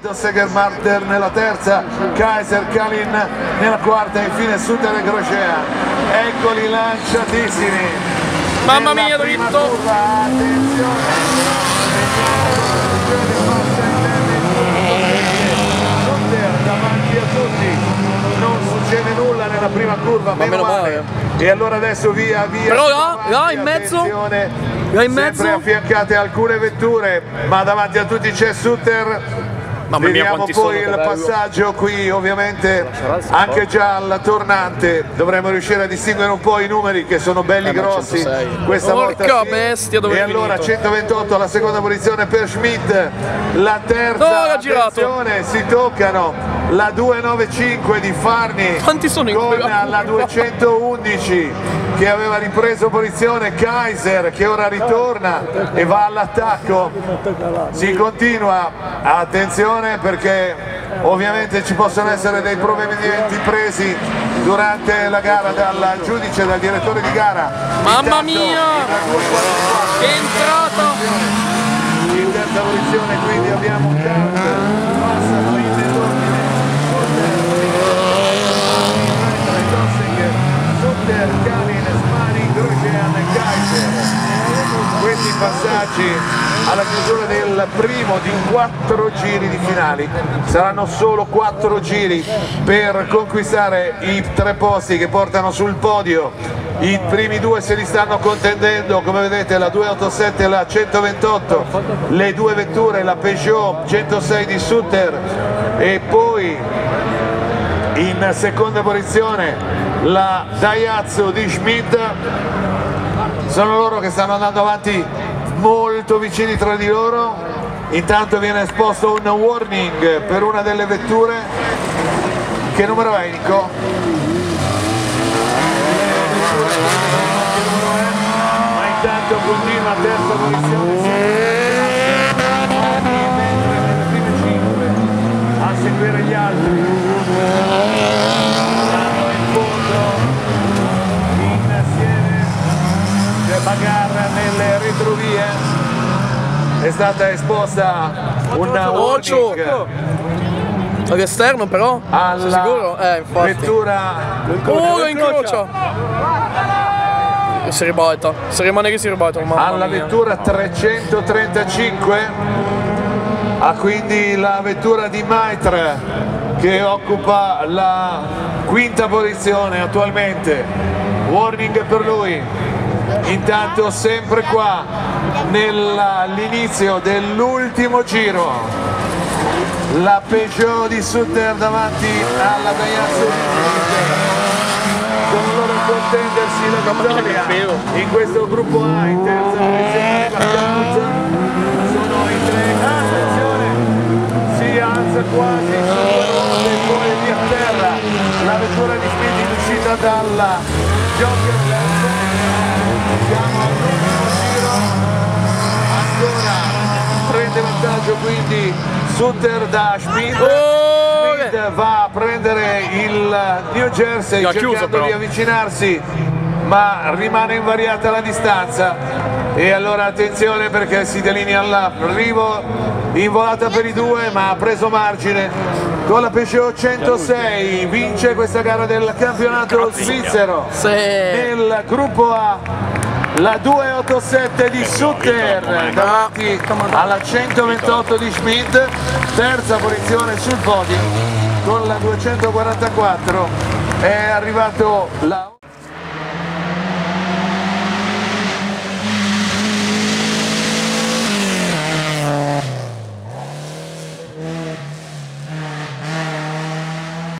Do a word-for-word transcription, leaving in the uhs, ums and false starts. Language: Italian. Dosegger Marter nella terza, Kaiser Kalin nella quarta e infine Sutter e Crocea. Eccoli lanciatissimi. Mamma mia, dritto! Davanti a tutti, non succede nulla nella prima curva, meno, meno male. male. E allora adesso via via. Però là, là in mezzo. Là in mezzo. Sempre affiancate alcune vetture, ma davanti a tutti c'è Sutter. Mamma mia, vediamo poi il bello. passaggio qui, ovviamente anche già alla tornante dovremmo riuscire a distinguere un po' i numeri che sono belli eh, grossi centosei. Questa volta sì. bestia, dove e allora finito? centoventotto alla seconda posizione per Schmidt, la terza no, si toccano la duecentonovantacinque di Farni Quanti sono con la duecentoundici che aveva ripreso posizione Kaiser, che ora ritorna e va all'attacco. Si continua, attenzione, perché ovviamente ci possono essere dei provvedimenti presi durante la gara dal giudice, dal direttore di gara. Mamma mia, che entrata! In terza posizione quindi abbiamo un cambio, passano in disordine Maitre, Dosegger, Sutter, Kalin, Spari, Crocea e Kaiser. Questi passaggi alla chiusura del primo di quattro giri di finali, saranno solo quattro giri per conquistare i tre posti che portano sul podio. I primi due se li stanno contendendo, come vedete, la duecentoottantasette e la centoventotto, le due vetture, la Peugeot centosei di Sutter e poi in seconda posizione la Daihatsu di Schmidt. Sono loro che stanno andando avanti molto vicini tra di loro. Intanto viene esposto un warning per una delle vetture. Che numero è, Nico? Ma intanto continua a terza posizione, mentre nelle prime cinque a seguire gli altri. Bagarra nelle retrovie, è stata esposta una warning all'esterno, però alla eh, vettura oh, incrocia e si ribalta, si rimane che si ribalta alla mia. Vettura trecentotrentacinque ha quindi la vettura di Maitre che occupa la quinta posizione attualmente. Warning per lui. Intanto sempre qua nell'inizio dell'ultimo giro la Peugeot di Sutter davanti alla Daihatsu di Schmidt, con loro contendersi la vittoria in questo gruppo A. In terza posizione la Daihatsu, sono i tre, attenzione, si alza quasi sulle onde e poi via terra la vettura di Schmidt in uscita dalla Joker. Siamo all'ultimo giro, ancora prende vantaggio quindi Sutter da Schmidt. Oh, Schmidt va a prendere il New Jersey cercando di avvicinarsi, ma rimane invariata la distanza. E allora attenzione perché si delinea l'arrivo in volata per i due, ma ha preso margine. Con la Peugeot centosei vince questa gara del campionato svizzero. Nel gruppo A la duecentoottantasette di Sutter davanti alla centoventotto di Schmidt, terza posizione sul podio. Con la duecentoquarantaquattro è arrivato la